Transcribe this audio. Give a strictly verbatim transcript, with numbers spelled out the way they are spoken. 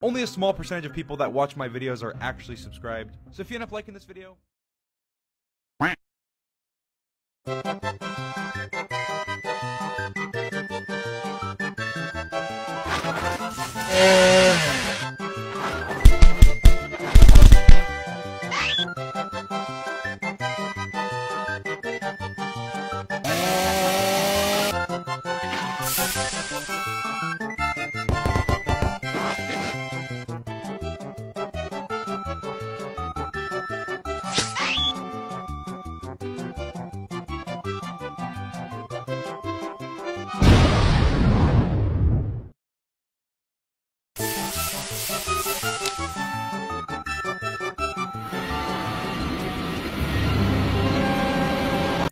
Only a small percentage of people that watch my videos are actually subscribed, so if you end up liking this video...